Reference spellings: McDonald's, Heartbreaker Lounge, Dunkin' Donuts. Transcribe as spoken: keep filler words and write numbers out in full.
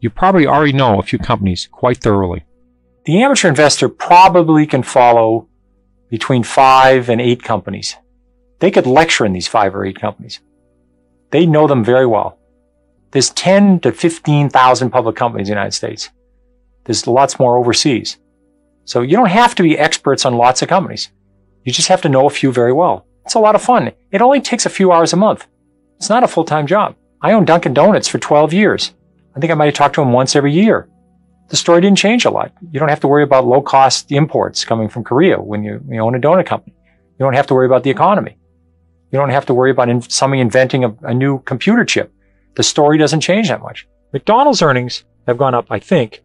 You probably already know a few companies quite thoroughly. The amateur investor probably can follow between five and eight companies. They could lecture in these five or eight companies. They know them very well. There's ten to fifteen thousand public companies in the United States. There's lots more overseas. So you don't have to be experts on lots of companies. You just have to know a few very well. It's a lot of fun. It only takes a few hours a month. It's not a full-time job. I owned Dunkin' Donuts for twelve years. I think I might have talked to him once every year. The story didn't change a lot. You don't have to worry about low-cost imports coming from Korea when you, when you own a donut company. You don't have to worry about the economy. You don't have to worry about in, somebody inventing a, a new computer chip. The story doesn't change that much. McDonald's earnings have gone up, I think,